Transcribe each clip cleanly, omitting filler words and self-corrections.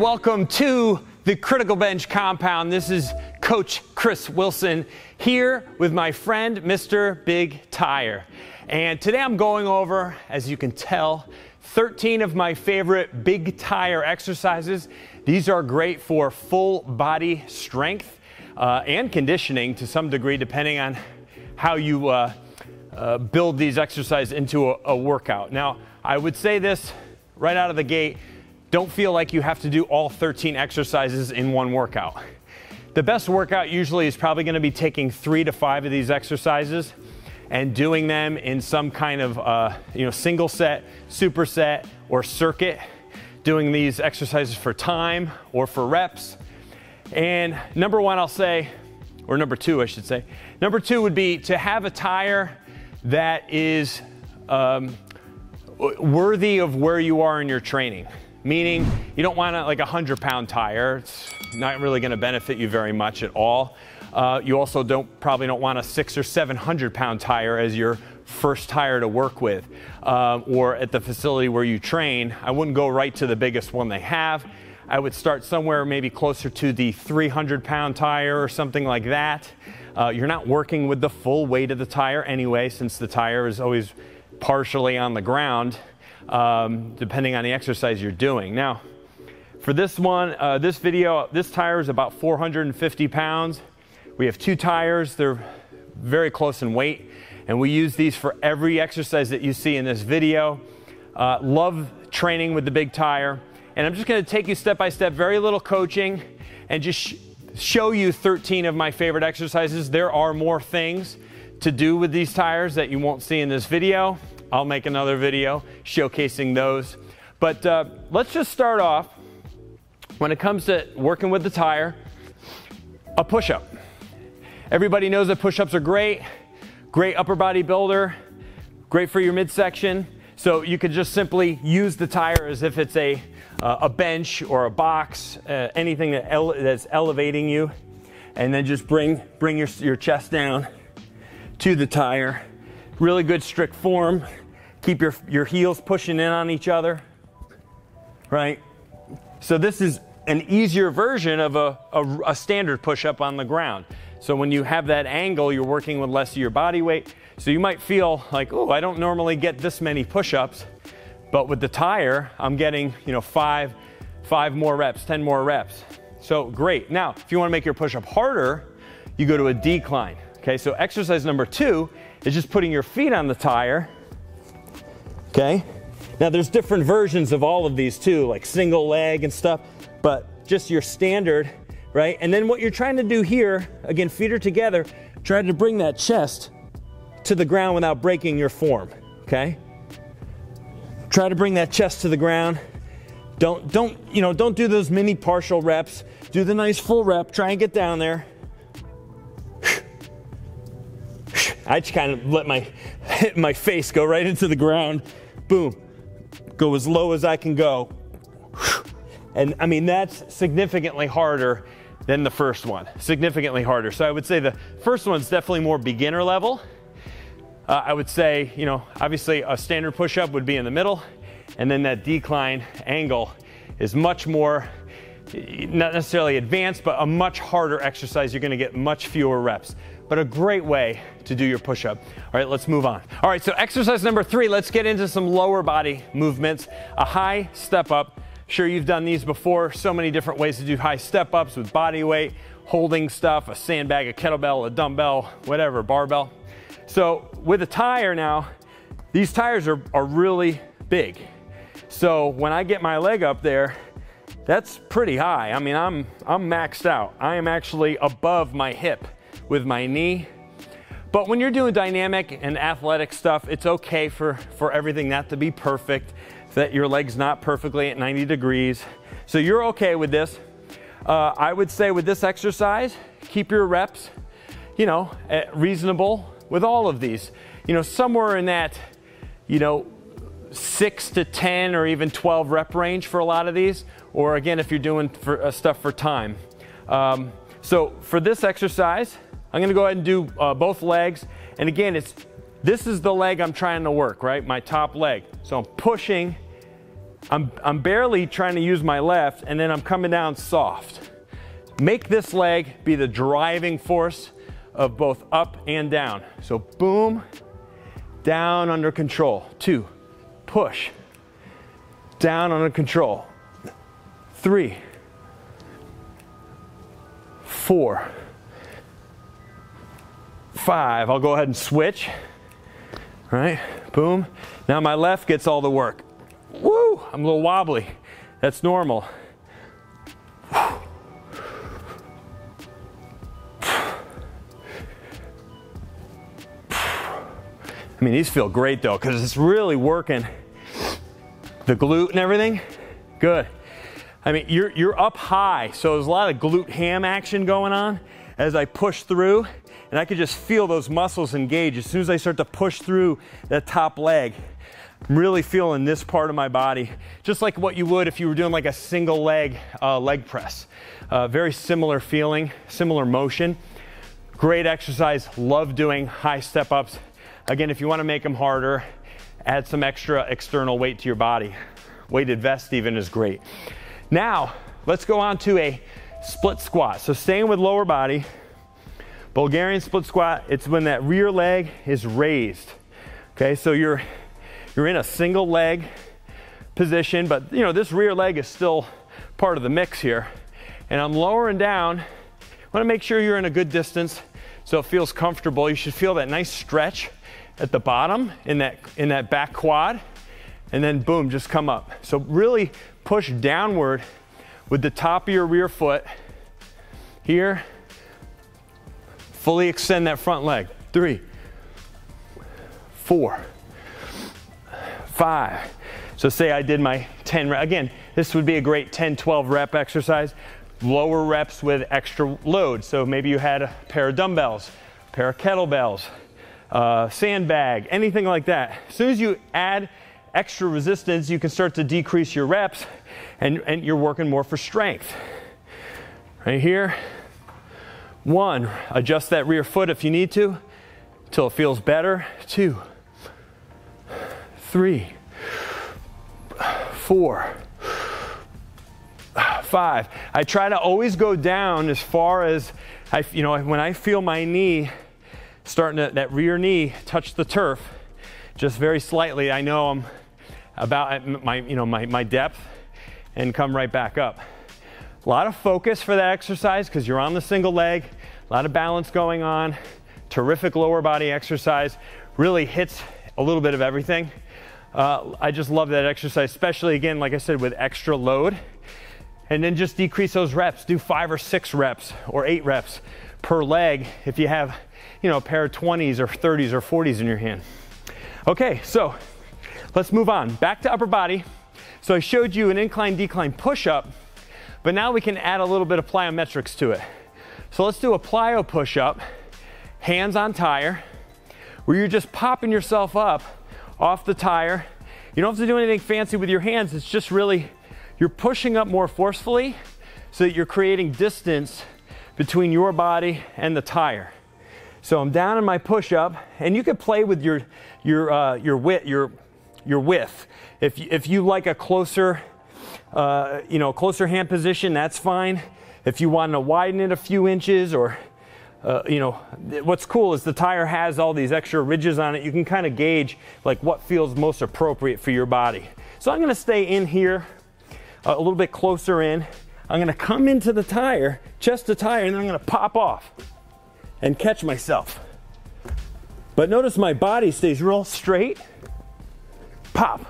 and welcome to the Critical Bench compound. This is Coach Chris Wilson here with my friend Mr. Big Tire. And today I'm going over, as you can tell, 13 of my favorite Big Tire exercises. These are great for full body strength and conditioning to some degree, depending on how you build these exercises into a workout. Now, I would say this right out of the gate, don't feel like you have to do all 13 exercises in one workout. The best workout usually is probably going to be taking 3 to 5 of these exercises and doing them in some kind of single set, superset, or circuit, doing these exercises for time or for reps. And number two, number two would be to have a tire that is worthy of where you are in your training. Meaning, you don't want like a 100-pound tire. It's not really going to benefit you very much at all. You also probably don't want a 600- or 700-pound tire as your first tire to work with, or at the facility where you train. I wouldn't go right to the biggest one they have. I would start somewhere maybe closer to the 300-pound tire or something like that. You're not working with the full weight of the tire anyway, since the tire is always partially on the ground. Depending on the exercise you're doing. Now, for this one, this tire is about 450 pounds. We have 2 tires. They're very close in weight, and we use these for every exercise that you see in this video. Love training with the Big Tire, and I'm just going to take you step by step, very little coaching, and just show you 13 of my favorite exercises. There are more things to do with these tires that you won't see in this video. I'll make another video showcasing those. But let's just start off, when it comes to working with the tire, a push-up. Everybody knows that push-ups are great, great upper body builder, great for your midsection. So you could just simply use the tire as if it's a bench or a box, anything that that's elevating you. And then just bring your chest down to the tire. Really good strict form. Keep your heels pushing in on each other, right? So this is an easier version of a standard push-up on the ground. So when you have that angle, you're working with less of your body weight. So you might feel like, oh, I don't normally get this many push-ups, but with the tire, I'm getting 5 more reps, 10 more reps. So great. Now, if you want to make your push-up harder, you go to a decline. Okay, so exercise number 2 is just putting your feet on the tire, okay? Now there's different versions of all of these too, like single leg and stuff, but just your standard, right? And then what you're trying to do here, again, feet are together, try to bring that chest to the ground without breaking your form, okay? Try to bring that chest to the ground. Don't do those mini partial reps. Do the nice full rep, try and get down there. I just kind of let my face go right into the ground. Boom. Go as low as I can go. And I mean, that's significantly harder than the first one. Significantly harder. So I would say the first one's definitely more beginner level. I would say, obviously a standard push-up would be in the middle. And then that decline angle is much more, not necessarily advanced, but a much harder exercise. You're going to get much fewer reps, but a great way to do your push-up. All right, let's move on. All right, so exercise number 3, let's get into some lower body movements. A high step-up. Sure, you've done these before. So many different ways to do high step-ups with body weight, holding stuff, a sandbag, a kettlebell, a dumbbell, whatever, barbell. So with a tire now, these tires are really big. So when I get my leg up there, that's pretty high. I mean, I'm maxed out. I am actually above my hip with my knee. But when you're doing dynamic and athletic stuff, it's okay for everything not to be perfect, that your leg's not perfectly at 90 degrees. So you're okay with this. I would say with this exercise, keep your reps, reasonable with all of these. Somewhere in that, 6 to 10 or even 12 rep range for a lot of these, or again, if you're doing stuff for time. So for this exercise, I'm gonna go ahead and do both legs. And again, this is the leg I'm trying to work, right? My top leg. So I'm pushing I'm barely trying to use my left, and then I'm coming down soft. Make this leg be the driving force of both up and down. So boom, down under control. Two, push, down under control. Three, 4, 5. I'll go ahead and switch. All right, boom. Now my left gets all the work. Woo, I'm a little wobbly. That's normal. I mean, these feel great though, because it's really working the glute and everything. Good. I mean, you're up high, so there's a lot of glute ham action going on as I push through, and I could just feel those muscles engage. As soon as I start to push through that top leg, I'm really feeling this part of my body, just like what you would if you were doing like a single leg leg press. Very similar feeling, similar motion. Great exercise, love doing high step ups. Again, if you want to make them harder, add some extra external weight to your body. Weighted vest even is great. Now, let's go on to a split squat. So staying with lower body, Bulgarian split squat, it's when that rear leg is raised. Okay, so you're in a single leg position, but you know, this rear leg is still part of the mix here. And I'm lowering down. I want to make sure you're in a good distance so it feels comfortable. You should feel that nice stretch at the bottom in that back quad, and then boom, just come up. So really push downward with the top of your rear foot here. Fully extend that front leg. 3, 4, 5. So say I did my 10 rep. Again, this would be a great 10, 12 rep exercise. Lower reps with extra load. So maybe you had a pair of dumbbells, a pair of kettlebells, sandbag, anything like that. As soon as you add extra resistance, you can start to decrease your reps, and you're working more for strength. Right here, 1, adjust that rear foot if you need to, till it feels better. 2, 3, 4, 5. I try to always go down as far as I, you know, when I feel my knee starting to, that rear knee touch the turf, just very slightly. I know I'm about at my, you know, my depth, and come right back up. A lot of focus for that exercise because you're on the single leg. A lot of balance going on. Terrific lower body exercise. Really hits a little bit of everything. I just love that exercise, especially again, like I said, with extra load. And then just decrease those reps. Do 5 or 6 reps or 8 reps per leg if you have, you know, a pair of 20s or 30s or 40s in your hand. Okay, so let's move on. Back to upper body. So I showed you an incline, decline, push up, but now we can add a little bit of plyometrics to it. So let's do a plyo push up, hands on tire, where you're just popping yourself up off the tire. You don't have to do anything fancy with your hands. It's just really, you're pushing up more forcefully so that you're creating distance between your body and the tire. So I'm down in my push-up, and you can play with your width. If you like a closer, you know, closer hand position, that's fine. If you want to widen it a few inches, or you know, what's cool is the tire has all these extra ridges on it. You can kind of gauge like what feels most appropriate for your body. So I'm going to stay in here, a little bit closer in. I'm going to come into the tire, chest to tire, and then I'm going to pop off and catch myself. But notice my body stays real straight. Pop,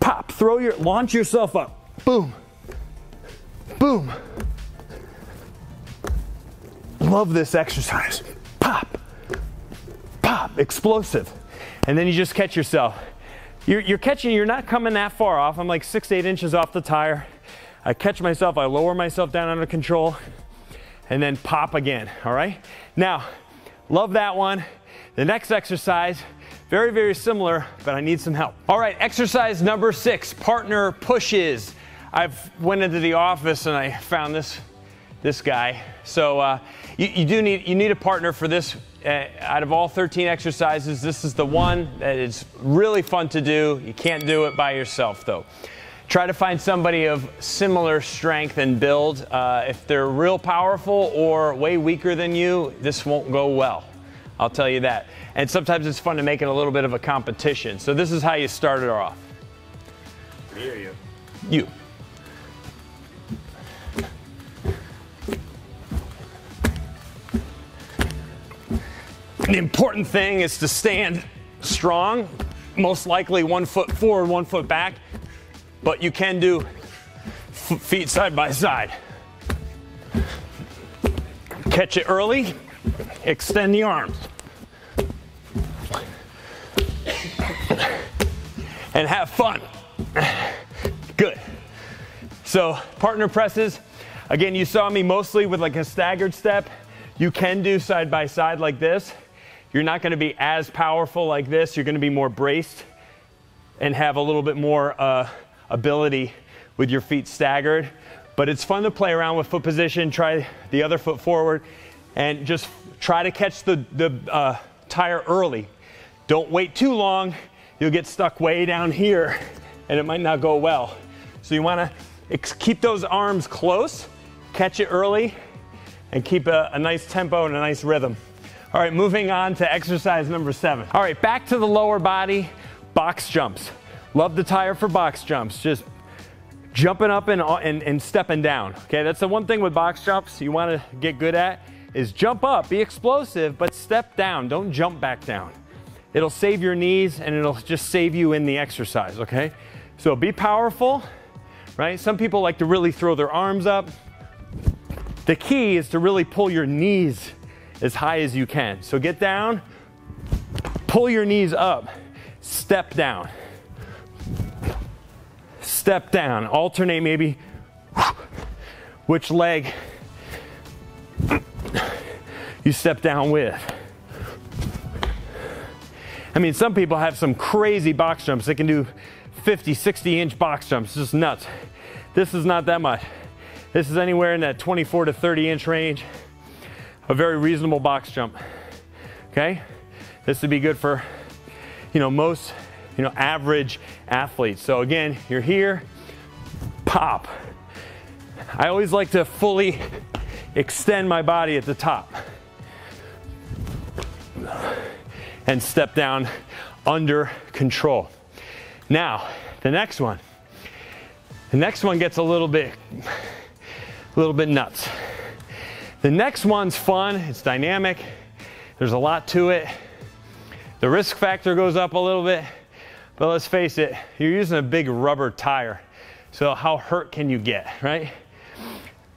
pop, launch yourself up. Boom, boom. Love this exercise. Pop, pop, explosive. And then you just catch yourself. You're catching, you're not coming that far off. I'm like 6 to 8 inches off the tire. I catch myself, I lower myself down under control, and then pop again, all right? Now, love that one. The next exercise, very, very similar, but I need some help. All right, exercise number 6, partner pushes. I've went into the office and I found this guy. So You need a partner for this. Out of all 13 exercises, this is the one that is really fun to do. You can't do it by yourself, though. Try to find somebody of similar strength and build. If they're real powerful or way weaker than you, this won't go well. I'll tell you that. And sometimes it's fun to make it a little bit of a competition. So this is how you start it off. Here you. You. The important thing is to stand strong, most likely 1 foot forward, 1 foot back, but you can do feet side by side. Catch it early, extend the arms. And have fun. Good. So partner presses, again, you saw me mostly with like a staggered step. You can do side by side like this. You're not going to be as powerful like this. You're going to be more braced and have a little bit more ability with your feet staggered. But it's fun to play around with foot position. Try the other foot forward and just try to catch the tire early. Don't wait too long. You'll get stuck way down here and it might not go well. So you want to keep those arms close, catch it early, and keep a nice tempo and a nice rhythm. All right, moving on to exercise number 7. All right, back to the lower body, box jumps. Love the tire for box jumps. Just jumping up and stepping down. Okay, that's the one thing with box jumps you want to get good at is jump up, be explosive, but step down. Don't jump back down. It'll save your knees and it'll just save you in the exercise, okay? So be powerful, right? Some people like to really throw their arms up. The key is to really pull your knees as high as you can. So get down, pull your knees up, step down. Step down, alternate maybe which leg you step down with. I mean, some people have some crazy box jumps. They can do 50, 60 inch box jumps, it's just nuts. This is not that much. This is anywhere in that 24 to 30 inch range. A very reasonable box jump, okay? This would be good for, you know, most, you know, average athletes. So again, you're here, pop. I always like to fully extend my body at the top. And step down under control. Now, the next one gets a little bit nuts. The next one's fun, it's dynamic, there's a lot to it. The risk factor goes up a little bit, but let's face it, you're using a big rubber tire, so how hurt can you get, right?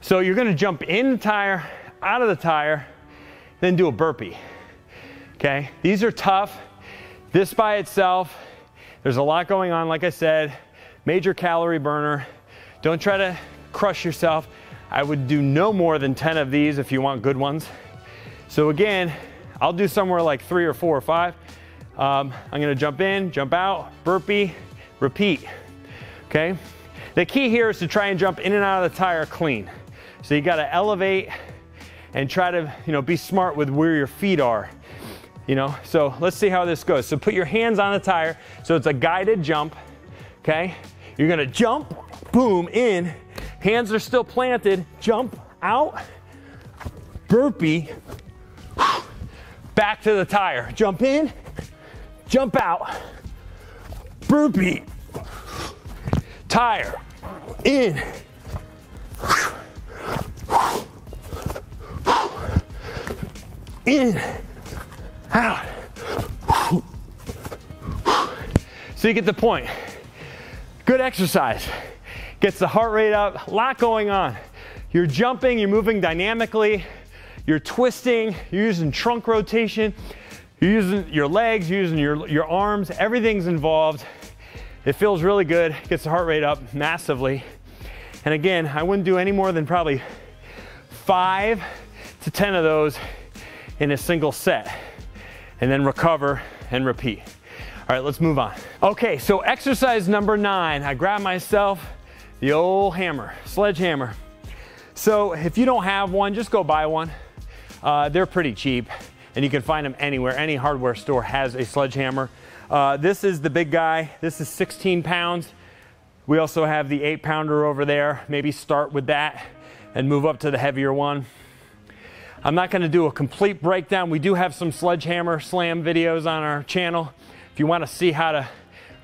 So you're gonna jump in the tire, out of the tire, then do a burpee, okay? These are tough, this by itself, there's a lot going on, like I said, major calorie burner. Don't try to crush yourself. I would do no more than 10 of these if you want good ones. So again, I'll do somewhere like 3 or 4 or 5. I'm gonna jump in, jump out, burpee, repeat, okay? The key here is to try and jump in and out of the tire clean. So you gotta elevate and try to, you know, be smart with where your feet are, you know? So let's see how this goes. So put your hands on the tire. So it's a guided jump, okay? You're gonna jump, boom, in, hands are still planted, jump out, burpee, back to the tire. Jump in, jump out, burpee, tire, in, out. So you get the point. Good exercise, gets the heart rate up, a lot going on. You're jumping, you're moving dynamically, you're twisting, you're using trunk rotation, you're using your legs, you're using your arms, everything's involved. It feels really good, gets the heart rate up massively. And again, I wouldn't do any more than probably 5 to 10 of those in a single set, and then recover and repeat. All right, let's move on. Okay, so exercise number 9, I grab myself the old hammer, sledgehammer. So if you don't have one, just go buy one. They're pretty cheap, and you can find them anywhere. Any hardware store has a sledgehammer. This is the big guy. This is 16 pounds. We also have the 8-pounder over there. Maybe start with that and move up to the heavier one. I'm not going to do a complete breakdown. We do have some sledgehammer slam videos on our channel. If you want to see how to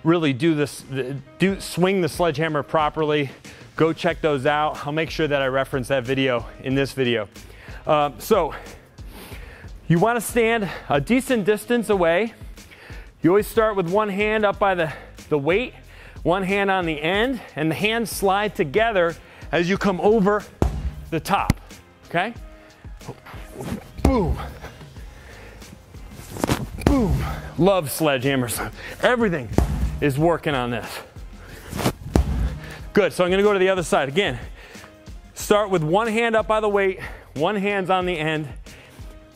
really do this, swing the sledgehammer properly, go check those out. I'll make sure that I reference that video in this video. So you want to stand a decent distance away. You always start with one hand up by the weight, one hand on the end, and the hands slide together as you come over the top, okay? Boom. Boom. Love sledgehammers. Everything is working on this. Good, so I'm gonna go to the other side. Again, start with one hand up by the weight, one hand's on the end.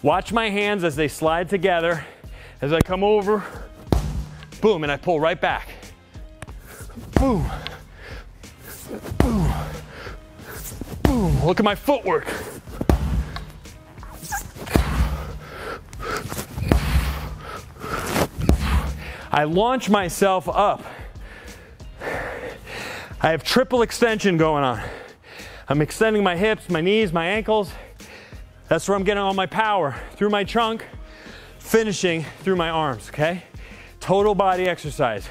Watch my hands as they slide together. As I come over, boom, and I pull right back. Boom. Boom. Boom. Look at my footwork. I launch myself up. I have triple extension going on. I'm extending my hips, my knees, my ankles. That's where I'm getting all my power. Through my trunk, finishing through my arms, okay? Total body exercise.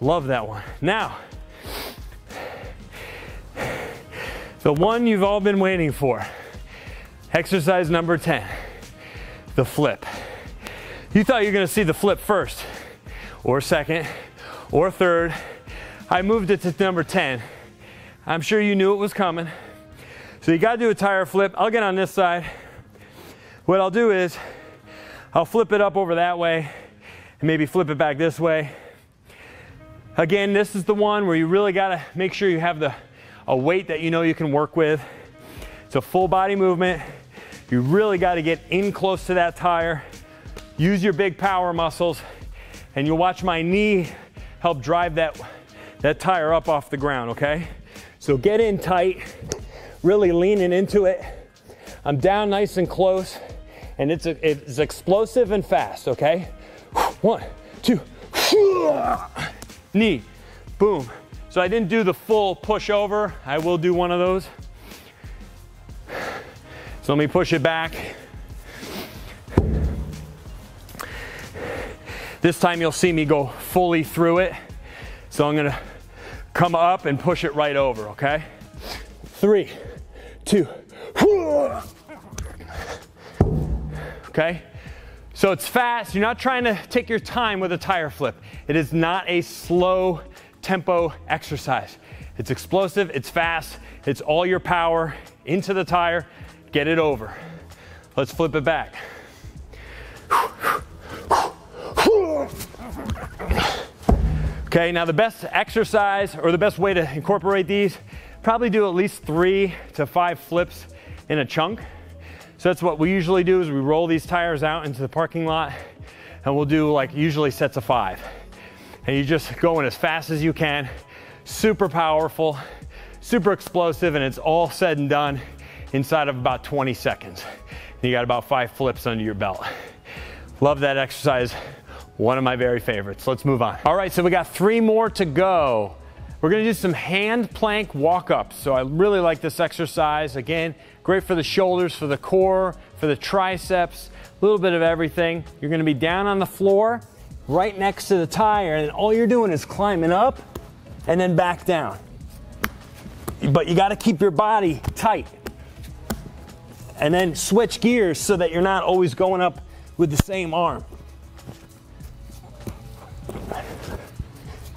Love that one. Now, the one you've all been waiting for. Exercise number 10, the flip. You thought you were gonna see the flip first, or second, or third. I moved it to number 10. I'm sure you knew it was coming. So you gotta do a tire flip. I'll get on this side. What I'll do is, I'll flip it up over that way, and maybe flip it back this way. Again, this is the one where you really gotta make sure you have a weight that you know you can work with. It's a full body movement. You really gotta get in close to that tire. Use your big power muscles, and you'll watch my knee help drive that tire up off the ground, okay? So get in tight, really leaning into it. I'm down nice and close, and it's explosive and fast, okay? One, two, knee, boom. So I didn't do the full push over. I will do one of those. So let me push it back. This time you'll see me go fully through it. So I'm gonna come up and push it right over, okay? 3, 2, okay? So it's fast. You're not trying to take your time with a tire flip. It is not a slow tempo exercise. It's explosive, it's fast, it's all your power into the tire. Get it over. Let's flip it back. Okay, now the best exercise or the best way to incorporate these, probably do at least 3 to 5 flips in a chunk. So that's what we usually do is we roll these tires out into the parking lot and we'll do like usually sets of 5. And you're just going as fast as you can, super powerful, super explosive, and it's all said and done inside of about 20 seconds. And you got about 5 flips under your belt. Love that exercise. One of my very favorites. Let's move on. All right, so we got 3 more to go. We're gonna do some hand plank walk-ups. So I really like this exercise. Again, great for the shoulders, for the core, for the triceps, a little bit of everything. You're gonna be down on the floor, right next to the tire, and all you're doing is climbing up and then back down. But you gotta keep your body tight. And then switch gears so that you're not always going up with the same arm.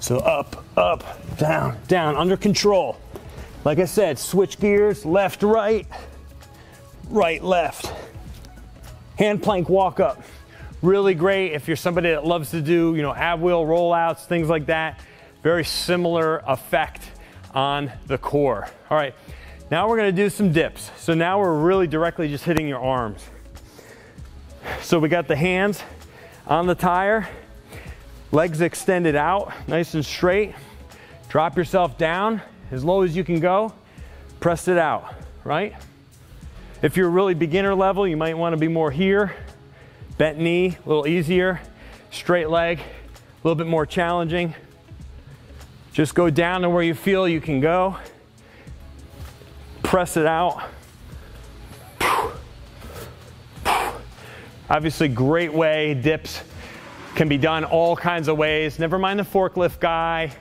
So up, up, down, down, under control. Like I said, switch gears, left, right, left. Hand plank walk up. Really great if you're somebody that loves to do, you know, ab wheel rollouts, things like that. Very similar effect on the core. All right, now we're gonna do some dips. So now we're really directly just hitting your arms. So we got the hands on the tire. Legs extended out, nice and straight. Drop yourself down as low as you can go. Press it out, right? If you're really beginner level, you might want to be more here. Bent knee, a little easier. Straight leg, a little bit more challenging. Just go down to where you feel you can go. Press it out. Obviously, great way. Dips can be done all kinds of ways. Never mind the forklift guy.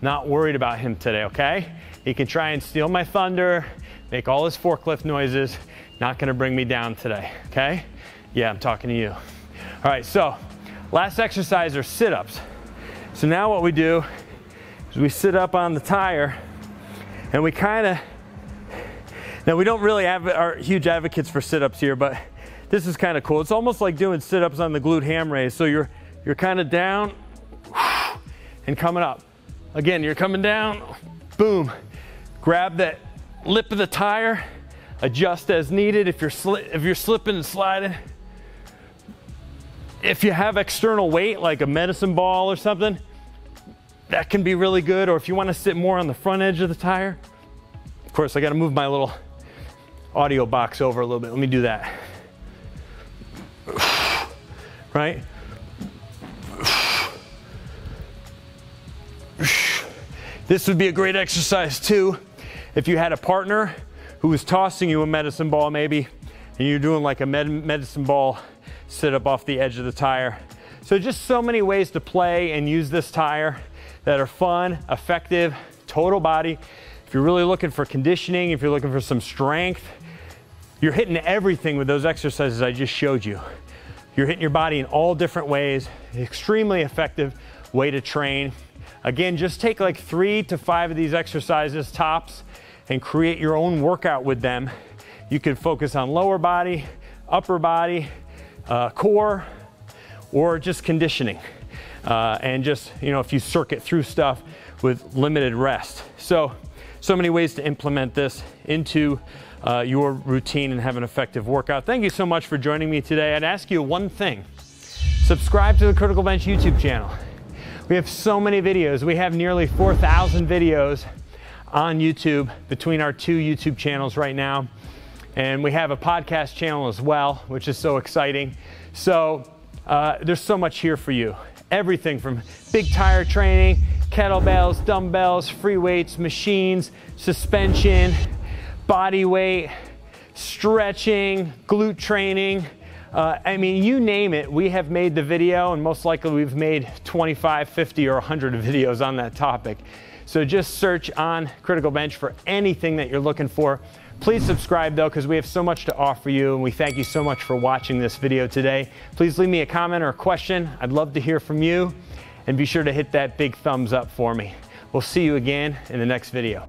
Not worried about him today, okay? He can try and steal my thunder, make all his forklift noises. Not gonna bring me down today, okay? Yeah, I'm talking to you. All right, so last exercise are sit-ups. So now what we do is we sit up on the tire and we kinda, now we don't really are huge advocates for sit-ups here, but this is kinda cool. It's almost like doing sit-ups on the glute ham raise. So you're kinda down and coming up. Again, you're coming down, boom. Grab that lip of the tire, adjust as needed if you're slipping and sliding. If you have external weight, like a medicine ball or something, that can be really good. Or if you want to sit more on the front edge of the tire. Of course, I got to move my little audio box over a little bit. Let me do that. Right? This would be a great exercise too if you had a partner who was tossing you a medicine ball maybe, and you're doing like a medicine ball sit up off the edge of the tire. So just so many ways to play and use this tire that are fun, effective, total body. If you're really looking for conditioning, if you're looking for some strength, you're hitting everything with those exercises I just showed you. You're hitting your body in all different ways. Extremely effective way to train. Again, just take like 3 to 5 of these exercises tops and create your own workout with them. You could focus on lower body, upper body, core, or just conditioning. And just, you know, if you circuit through stuff with limited rest. So many ways to implement this into your routine and have an effective workout. Thank you so much for joining me today. I'd ask you one thing. Subscribe to the Critical Bench YouTube channel. We have so many videos. We have nearly 4,000 videos on YouTube between our 2 YouTube channels right now. And we have a podcast channel as well, which is so exciting. So there's so much here for you. Everything from big tire training, kettlebells, dumbbells, free weights, machines, suspension, body weight, stretching, glute training. I mean, you name it, we have made the video, and most likely we've made 25, 50, or 100 videos on that topic. So just search on Critical Bench for anything that you're looking for. Please subscribe though, because we have so much to offer you, and we thank you so much for watching this video today. Please leave me a comment or a question. I'd love to hear from you, and be sure to hit that big thumbs up for me. We'll see you again in the next video.